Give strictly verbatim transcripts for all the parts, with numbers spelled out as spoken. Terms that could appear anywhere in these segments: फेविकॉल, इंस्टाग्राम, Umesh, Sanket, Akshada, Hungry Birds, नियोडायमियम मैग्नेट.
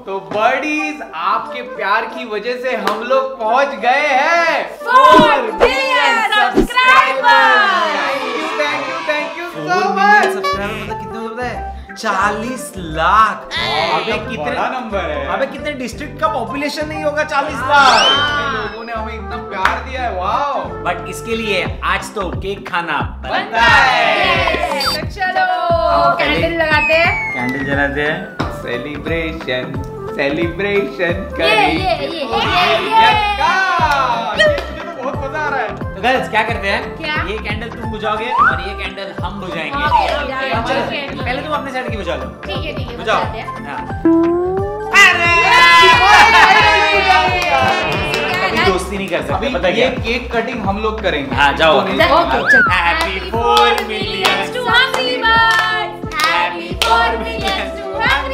तो बर्डीज आपके प्यार की वजह से हम लोग पहुंच गए हैं four million subscriber. Thank you thank you thank you so much. Subscriber मतलब कितने होते पता है? चालीस लाख। अबे कितने नंबर है? अबे कितने डिस्ट्रिक्ट का पॉपुलेशन नहीं होगा चालीस लाख। लोगों ने हमें इतना प्यार दिया है, वाओ। बट इसके लिए आज तो केक खाना बनता है। चलो कैंडल लगाते हैं, कैंडल जलाते हैं, सेलिब्रेशन सेलिब्रेशन करेंगे। मुझे बहुत मजा आ रहा है। तो गर्ल्स क्या करते हैं, क्या? ये कैंडल तुम बुझाओगे और ये कैंडल हम बुझाएंगे। पहले तुम अपने साइड की बुझा लो। ठीक है ठीक है बुझाओ। अभी दोस्ती नहीं कर सकते, पता है? केक कटिंग हम लोग करेंगे। हाँ जाओ। Happy four millions to hungry birds, happy four millions to hungry.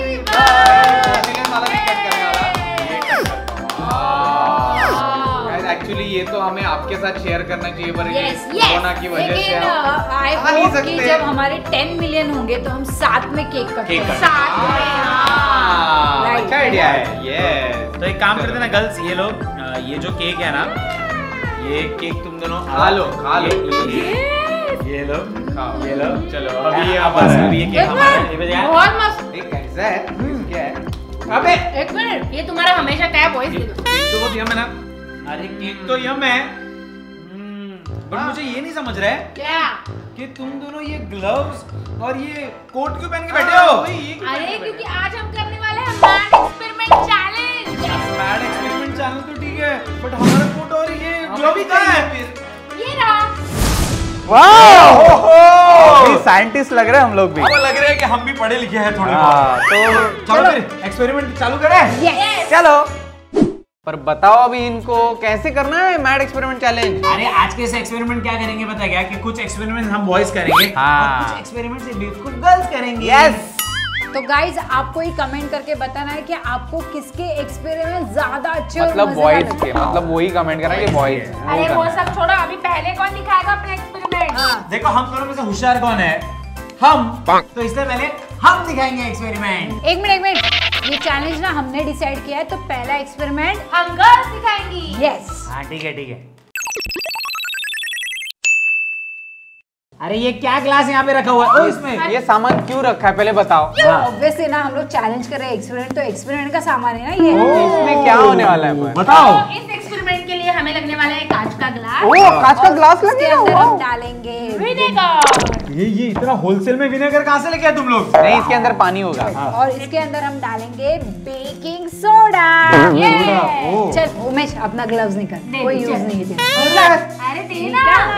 Actually ये तो हमें आपके साथ शेयर करना चाहिए पर कोरोना की वजह से हम नहीं सकते। जब हमारे टेन मिलियन होंगे तो हम साथ में केक कटेंगे। साथ में अच्छा आइडिया है ये। तो एक काम करते ना गर्ल्स, ये लोग ये जो केक है ना, ये केक तुम दोनों खा लो। खा लो ये लोग, खाओ ये लोग। चलो अभी ये बहुत मस्त क्या है? अबे एक मिनट, ये तुम्हारा हमेशा क्या वॉइस है? तो बहुत यम है ना। अरे केक तो यम है बट मुझे ये नहीं समझ रहा है क्या कि तुम दोनों ये ग्लव्स और ये कोट क्यों पहन के बैठे हो? अरे क्योंकि आज हम करने वाले हैं mad experiment challenge. Mad experiment challenge तो ठीक है बट हमारा कोट और ये ग्लव कहाँ है? ये रहा। वाओ साइंटिस्ट लग रहे हैं हम लोग भी। लग रहा है कि हम भी पढ़े लिखे हैं थोड़े बहुत। तो चलो फिर एक्सपेरिमेंट चालू करें। चलो पर बताओ अभी इनको कैसे करना है मैड एक्सपेरिमेंट चैलेंज। अरे आज के से एक्सपेरिमेंट क्या करेंगे पता है क्या कि कुछ एक्सपेरिमेंट हम बॉयज करेंगे। हाँ। और कुछ एक्सपेरिमेंट से बिल्कुल गर्ल्स करेंगे। यस। तो गाइज आपको ही कमेंट करके बताना है कि आपको किसके एक्सपेरिमेंट ज्यादा अच्छे, मतलब बॉयज के, मतलब वही कमेंट करना है कि बॉयज। अरे वो सब छोड़ो, अभी पहले कौन दिखाएगा अपने एक्सपेरिमेंट? हाँ। देखो हम दोनों में से होशियार कौन है? हम। तो इससे पहले हम दिखाएंगे एक्सपेरिमेंट। एक मिनट एक मिनट, ये चैलेंज ना हमने डिसाइड किया है तो पहला एक्सपेरिमेंट हम गर्ल्स दिखाएंगी। यस। हाँ ठीक है ठीक है। अरे ये क्या ग्लास यहाँ पे रखा हुआ है? ओ इसमें ये सामान क्यों रखा है पहले बताओ। ऑब्वियसली ना हम लोग चैलेंज कर रहे हैं एक्सपेरिमेंट, तो एक्सपेरिमेंट का सामान है ना ये। इसमें क्या होने वाला है बताओ। तो इस एक्सपेरिमेंट के लिए हमें लगने वाला है कांच का ग्लास। ओ कांच का ग्लास लगेगा। अंदर हम डालेंगे विनेगर। ये ये इतना होलसेल में विनेगर कहाँ से लेके आए तुम लोग? नहीं इसके अंदर पानी होगा और इसके अंदर हम डालेंगे बेकिंग सोडा। चल उमेश अपना ग्लव्स निकाल, कोई यूज नहीं है।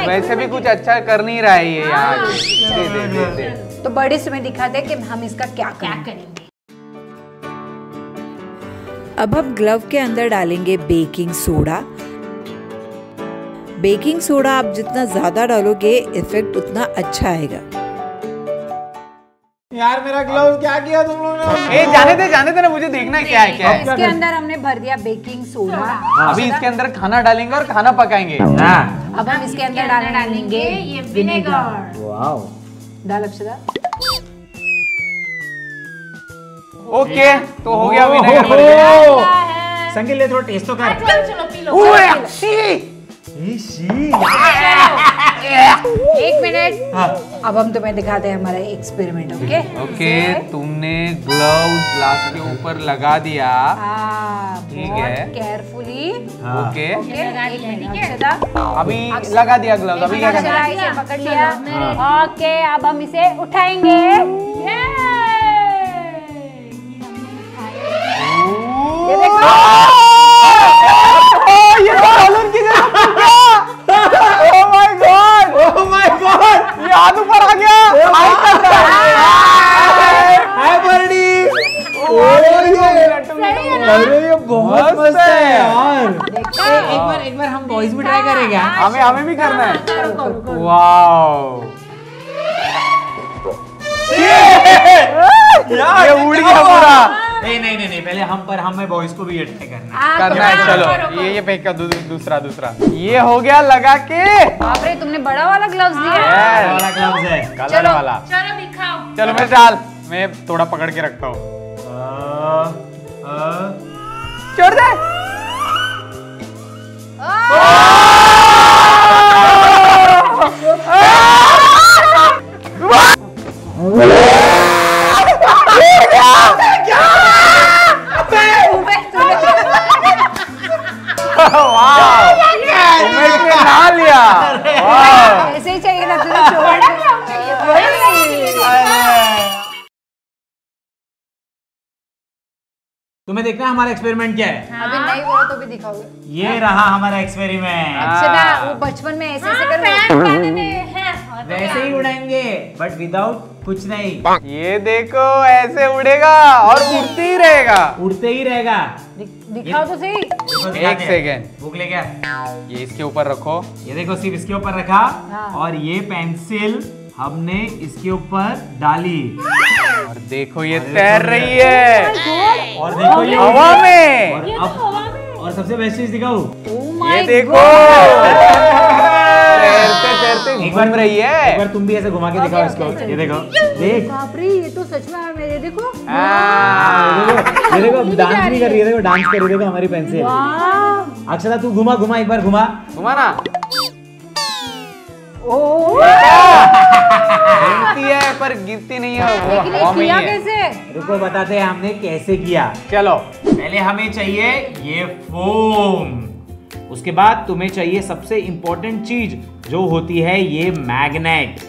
वैसे भी कुछ अच्छा कर नहीं रहा है ये यार। दे दे दे दे। तो बड़े समय दिखाते हैं कि हम इसका क्या क्या करेंगे। अब हम ग्लव के अंदर डालेंगे बेकिंग सोडा। बेकिंग सोडा आप जितना ज्यादा डालोगे इफेक्ट उतना अच्छा आएगा। यार मेरा ग्लव क्या किया तुम लोगों ने? जाने दे जाने दे ना, मुझे देखना क्या है क्या। इसके अंदर हमने भर दिया बेकिंग सोडा। अभी इसके अंदर खाना डालेंगे और खाना पकाएंगे। अब हम इसके अंदर डालने डालेंगे ये विनेगर। वाओ डाल अक्षदा। ओके तो हो गया विनेगर। संगे ले थोड़ा टेस्ट तो कर। चलो पी लो। एक मिनट। हाँ। अब हम तुम्हें दिखाते हैं हमारा एक्सपेरिमेंट। ओके ओके तुमने ग्लव्स ग्लास के ऊपर लगा दिया। हाँ, ठीक है केयरफुली। हाँ। ओके अभी लगा दिया ग्लव्स। अभी क्या करना है? इसे पकड़ लिया। ओके अब हम इसे उठाएंगे। ये देखो हाथ ऊपर आ गया। अरे ये बहुत मस्त है यार। एक बार एक बार हम बॉयज भी ट्राई करेंगे। हमें हमें भी करना है। वाओ ये उड़ गया पूरा। नहीं नहीं नहीं पहले हम पर हमें बॉयज को भी ये ट्राई करना है करना है। चलो ये ये फेंक का दूसरा दूसरा ये हो गया लगा के। बाप रे तुमने बड़ा वाला ग्लव्स दिया है। वाला ग्लव्स है कलर वाला। चलो दिखाओ। चलो मैं डाल, मैं थोड़ा पकड़ के रखता हूँ। लिया ऐसे ही चाहिए ना। तुम्हें देखना है हमारा एक्सपेरिमेंट क्या है। हाँ। अभी नहीं बोला तो भी दिखाओगे। ये रहा हमारा एक्सपेरिमेंट। अच्छा ना, वो बचपन में ऐसे ऐसे कर वैसे ही उड़ाएंगे बट विदाउट कुछ नहीं। ये देखो ऐसे उड़ेगा और उड़ते ही रहेगा। उड़ते ही रहेगा दि, दिखाओ तो सही। एक सेकेंड भूख ले क्या ये इसके ऊपर रखो। ये देखो सिर्फ इसके ऊपर रखा और ये पेंसिल हमने इसके ऊपर डाली और देखो ये तैर रही है और देखो ये हवा में और, अब, और सबसे बेस्ट चीज दिखाऊं ये देखो तैरते तैरते घूम रही है। एक बार तुम भी ऐसे घुमा के दिखाओ इसको। ये देखो देख बाप रे ये तो सच में मेरे देखो ये देखो डांस भी कर रही है। देखो डांस कर रही है हमारी पेंसिल। अक्षरा तू घुमा घुमा एक बार घुमा घुमा ना है पर गिरती नहीं है वो। किया कैसे? रुको बताते हैं हमने कैसे किया। चलो पहले हमें चाहिए ये फोम। उसके बाद तुम्हें चाहिए सबसे इम्पोर्टेंट चीज जो होती है ये मैग्नेट।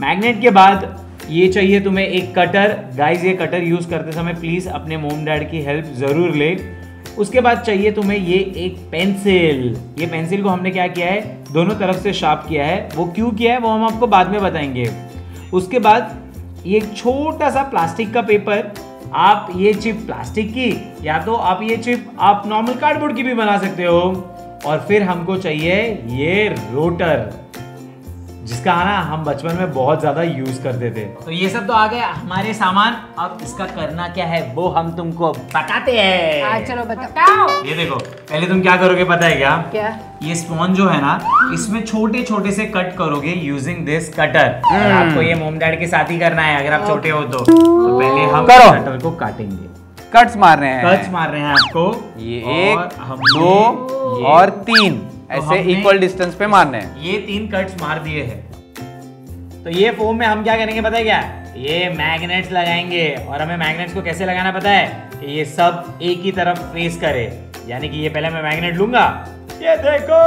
मैग्नेट के बाद ये चाहिए तुम्हें एक कटर। गाइस ये कटर यूज करते समय प्लीज अपने मोम डैड की हेल्प जरूर ले। उसके बाद चाहिए तुम्हें ये एक पेंसिल। ये पेंसिल को हमने क्या किया है दोनों तरफ से शार्प किया है। वो क्यों किया है वो हम आपको बाद में बताएंगे। उसके बाद ये छोटा सा प्लास्टिक का पेपर। आप ये चिप प्लास्टिक की या तो आप ये चिप आप नॉर्मल कार्डबोर्ड की भी बना सकते हो। और फिर हमको चाहिए ये रोटर जिसका ना हम बचपन में बहुत ज्यादा यूज करते थे। तो ये सब तो आ गया हमारे सामान। अब इसका करना क्या है वो हम तुमको बताते हैं। चलो बताओ। ये देखो पहले तुम क्या करोगे पता है क्या क्या ये स्पॉन्ज जो है ना इसमें छोटे छोटे से कट करोगे यूजिंग दिस कटर। और आपको ये मोम डैड के साथ ही करना है अगर आप छोटे हो तो, तो पहले हम कटर को काटेंगे। कट्स मार रहे हैं कट्स मार रहे हैं आपको। ये एक दो और तीन ऐसे इक्वल डिस्टेंस पे मारने हैं। ये तीन कट्स मार दिए हैं। तो ये फोम में हम क्या करेंगे पता है क्या ये मैग्नेट्स लगाएंगे। और हमें मैग्नेट्स को कैसे लगाना पता है कि ये सब एक ही तरफ फेस करे। यानी कि ये पहले मैं मैग्नेट लूंगा ये देखो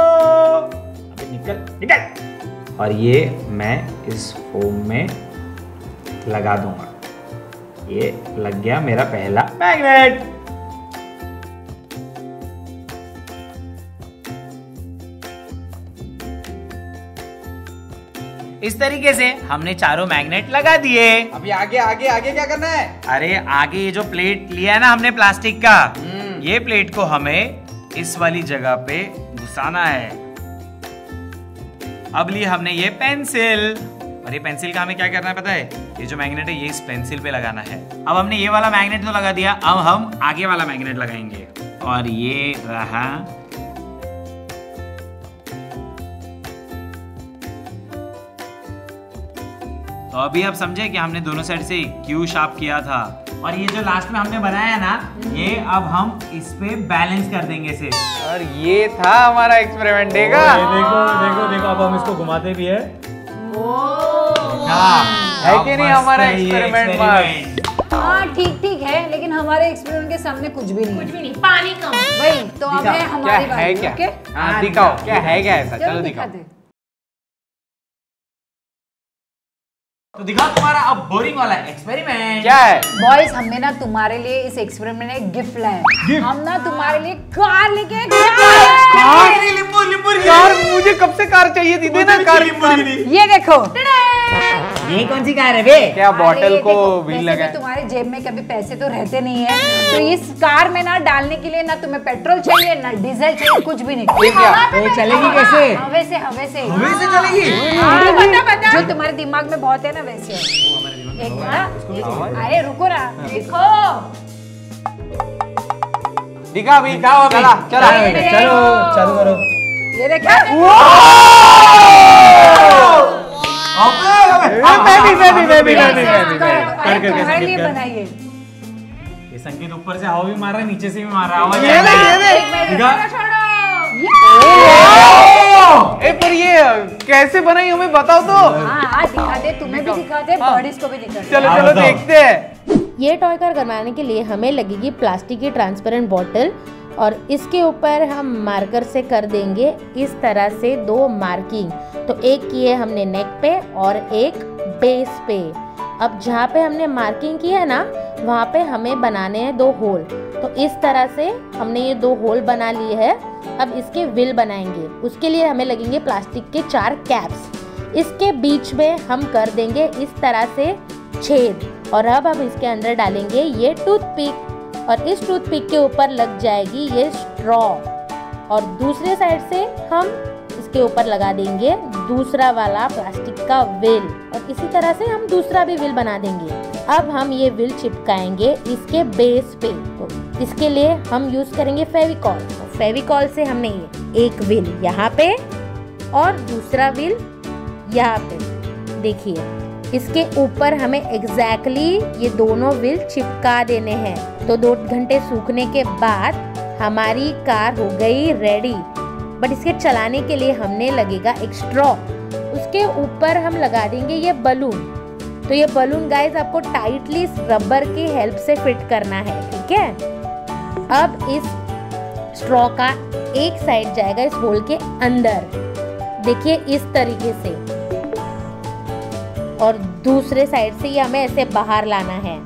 अभी निकल निकल और ये मैं इस फोम में लगा दूंगा। ये लग गया मेरा पहला मैग्नेट। इस तरीके से हमने चारों मैग्नेट लगा दिए। अभी आगे आगे आगे क्या करना है? अरे आगे ये जो प्लेट लिया है ना हमने प्लास्टिक का ये प्लेट को हमें इस वाली जगह पे घुसाना है। अब ली हमने ये पेंसिल और ये पेंसिल का हमें क्या करना है पता है ये जो मैग्नेट है ये इस पेंसिल पे लगाना है। अब हमने ये वाला मैग्नेट तो लगा दिया अब हम आगे वाला मैग्नेट लगाएंगे। और ये रहा तो अभी आप समझे कि हमने दोनों साइड से क्यों शार्प किया था। और ये जो लास्ट में हमने बनाया ना ये अब हम इस पे बैलेंस कर देंगे इसे। और ये था हमारा एक्सपेरिमेंट। देखा देखो देखो देखो अब हम इसको घुमाते भी है है कि नहीं हमारा एक्सपेरिमेंट। हाँ ठीक ठीक है लेकिन हमारे एक्सपेरिमेंट के सामने कुछ भी नहीं कुछ भी नहीं पानी कम भाई। तो अब है हमारी बारी दिखाओ क्या है क्या ऐसा। चलो दिखाओ तो दिखा तुम्हारा अब बोरिंग वाला एक्सपेरिमेंट क्या है। बॉयज हमने ना तुम्हारे लिए इस एक्सपेरिमेंट में गिफ्ट लाया। हम ना तुम्हारे लिए कार लेके कार। मुझे कब से कार चाहिए थी दे ना कार। ये देखो ये कौन सी कार है बे क्या बॉटल को व्हील लगा। तुम्हारे जेब में कभी पैसे तो रहते नहीं है तो इस कार में ना डालने के लिए ना तुम्हें पेट्रोल चाहिए ना डीजल चाहिए कुछ भी नहीं। तो चलेगी कैसे? हवा से हवा से हवा से चलेगी। जो तुम्हारे दिमाग में बहुत है ना वैसे एक ना अरे रुको ना देखो दिखा अभी दिखाओ चला चला चलो चालू करो। ये देखा संकेत ऊपर से हवा भी मार रहा है नीचे से भी मार रहा है। पर ये कैसे बनाई हमें बताओ तो। दिखाते तुम्हें भी दिखाते बॉडीज को भी दिखाते। चलो चलो देखते हैं। ये टॉय कार बनाने के लिए हमें लगेगी प्लास्टिक की ट्रांसपेरेंट बॉटल और इसके ऊपर हम मार्कर से कर देंगे इस तरह से दो मार्किंग। तो एक किए हमने नेक पे और एक बेस पे। अब जहाँ पे हमने मार्किंग की है ना, वहाँ पे हमें बनाने हैं दो होल। तो इस तरह से हमने ये दो होल बना लिए है। अब इसके व्हील बनाएंगे, उसके लिए हमें लगेंगे प्लास्टिक के चार कैप्स। इसके बीच में हम कर देंगे इस तरह से छेद और अब हम इसके अंदर डालेंगे ये टूथपिक और इस टूथपिक के ऊपर लग जाएगी ये स्ट्रॉ और दूसरे साइड से हम इसके ऊपर लगा देंगे दूसरा वाला प्लास्टिक का व्हील और इसी तरह से हम दूसरा भी व्हील बना देंगे। अब हम ये व्हील चिपकाएंगे इसके बेस पे। तो इसके लिए हम यूज करेंगे फेविकॉल। फेविकॉल से हमने ये एक व्हील यहाँ पे और दूसरा व्हील यहाँ पे, देखिए इसके ऊपर हमें एग्जैक्टली ये दोनों व्हील चिपका देने हैं। तो दो घंटे सूखने के बाद हमारी कार हो गई रेडी। बट इसके चलाने के लिए हमने लगेगा एक स्ट्रॉ, उसके ऊपर हम लगा देंगे ये बलून। तो ये बलून गाइस आपको टाइटली रबर की हेल्प से फिट करना है, ठीक है। अब इस स्ट्रॉ का एक साइड जाएगा इस होल के अंदर, देखिए इस तरीके से, और दूसरे साइड से ये हमें ऐसे बाहर लाना है।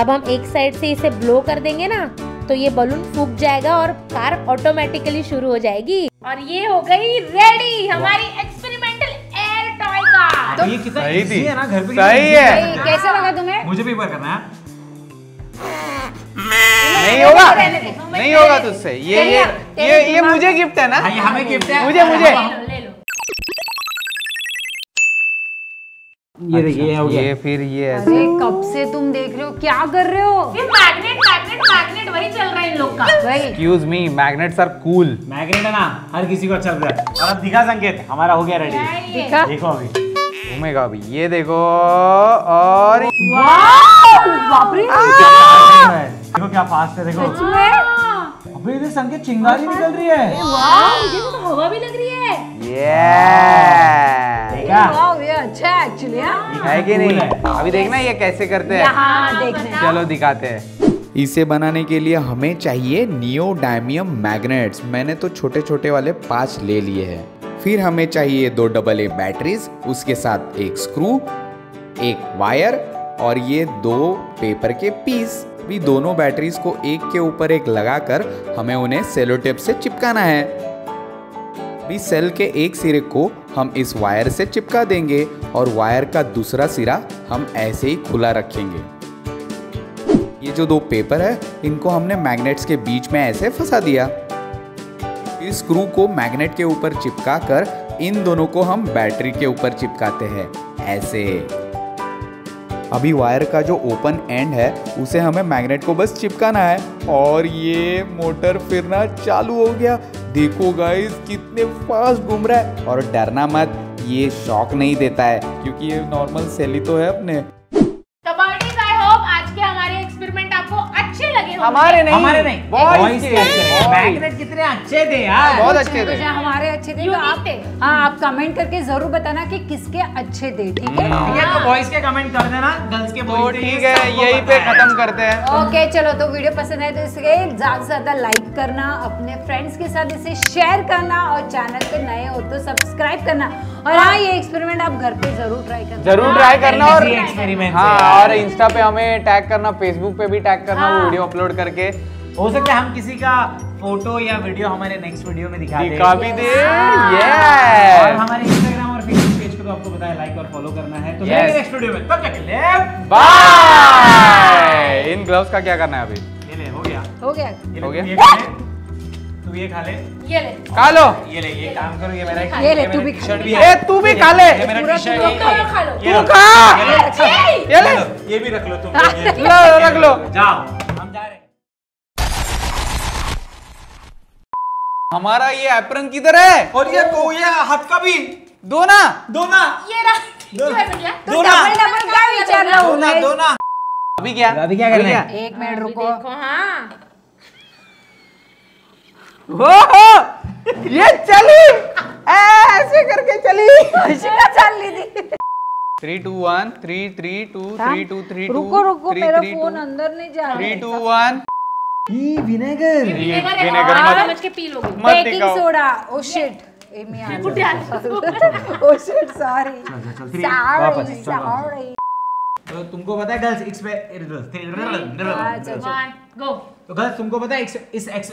अब हम एक साइड से इसे ब्लो कर देंगे ना, तो ये बलून फूक जाएगा और कार ऑटोमेटिकली शुरू हो जाएगी। और ये हो गई रेडी हमारी एक्सपेरिमेंटल एयर टॉय कार। तो ये कितना इजी है ना, घर पे सही है। कैसा लगा तुम्हें? मुझे भी एक बार करना है। नहीं होगा, नहीं होगा तुझसे। ये ये ये मुझे गिफ्ट है ना, हमें गिफ्ट है, मुझे मुझे ये ये हो गया, ये फिर ये। अरे कब से तुम देख रहे हो, क्या कर रहे हो? ये मैग्नेट मैग्नेट मैग्नेट वही चल रहा है इन लोग का। Excuse me, magnets are cool. Magnet है ना, हर किसी को अच्छा लगता है। और अब दिखा संकेत, हमारा हो गया रेडी। दिखा, देखो अभी घूमेगा अभी, ये देखो। और वाओ, बाप रे, देखो क्या फास्ट है, देखो सच में। अबे इधर संकेत चिंगारी निकल रही है। वाओ, ये तो हवा भी लग रही है। ये वाव, ये अच्छा है एक्चुअली है कि नहीं? अभी देखना ये कैसे करते हैं, चलो दिखाते हैं। इसे बनाने के लिए हमें चाहिए नियोडायमियम मैग्नेट्स। मैंने तो छोटे छोटे वाले पांच ले लिए हैं। फिर हमें चाहिए दो डबल ए बैटरीज, उसके साथ एक स्क्रू, एक वायर और ये दो पेपर के पीस। भी दोनों बैटरीज को एक के ऊपर एक लगाकर हमें उन्हें सेलो टेप से चिपकाना है। भी सेल के एक सिरे को हम इस वायर से चिपका देंगे और वायर का दूसरा सिरा हम ऐसे ही खुला रखेंगे। ये जो दो पेपर है इनको हमने मैग्नेट्स के बीच में ऐसे फंसा दिया। इस स्क्रू को मैग्नेट के ऊपर चिपका कर इन दोनों को हम बैटरी के ऊपर चिपकाते हैं ऐसे। अभी वायर का जो ओपन एंड है उसे हमें मैग्नेट को बस चिपकाना है और ये मोटर फिरना चालू हो गया। देखो गाइस कितने फास्ट घूम रहा है। और डरना मत, ये शॉक नहीं देता है क्योंकि ये नॉर्मल सेली तो है अपने। आई होप आज के हमारे एक्सपेरिमेंट आपको अच्छे लगे। हमारे नहीं, हमारे नहीं, बॉयज के मैग्नेट कितने अच्छे थे यार, बहुत अच्छे थे। हमारे अच्छे थे, आप थे। हाँ, आप कमेंट करके जरूर बताना कि किसके अच्छे थे, ठीक है? तो बॉयज के कमेंट कर देना, गर्ल्स के बोल, ठीक है? यही पे खत्म करते हैं। ओके चलो, तो वीडियो पसंद आए तो इसके ज्यादा से ज्यादा लाइक करना, अपने फ्रेंड्स के साथ इसे शेयर करना और चैनल पे नए हो तो सब्सक्राइब करना। और हाँ, ये एक्सपेरिमेंट आप घर पे जरूर ट्राई करना, जरूर ट्राई करना। और एक्सपेरिमेंट हाँ, और इंस्टा पे हमें टैग करना, फेसबुक पे भी टैग करना वीडियो अपलोड करके। हो सकता है हम किसी का फोटो या वीडियो हमारे नेक्स्ट वीडियो में दिखा दे। यस, और हमारे इंस्टाग्राम और फेसबुक पेज को आपको बताया लाइक और फॉलो करना है। तो मिलेंगे नेक्स्ट वीडियो में, तब तक के लिए बाय। इन ग्लव्स का क्या करना है अभी? ये ले, हो गया हो गया हो गया। तू ये खा ले, ये ले खा लो, ये ले, ये काम करो, ये मेरा ये ले, तू भी खा ले, ए तू भी खा ले, ये मेरा टी-शर्ट खा लो, तू खा, ये ले, ये भी रख लो, तुम लो रख लो, जाओ। हमारा ये एप्रन किधर है? और ये दो, ये हाथ का भी दो ना, दो ना, ये दो ना, क्या विचार रहा हूँ? दो ना, अभी क्या अभी क्या करना है? एक मिनट रुको। हाँ, ये चली ऐसे करके चली, चल ली थी। Three two one, three three two, three two three two, रुको रुको, मेरा फोन अंदर नहीं जा रहा। Three two one. ये विनेगर विनेगर मत समझ के पी लोगे। Baking soda. Oh shit oh shit sorry sorry. तुमको पता है गर्ल्स इस पे गो। तो गर्ल्स तुमको पता है इस एक्स